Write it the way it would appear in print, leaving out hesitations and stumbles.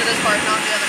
for this part, not the other.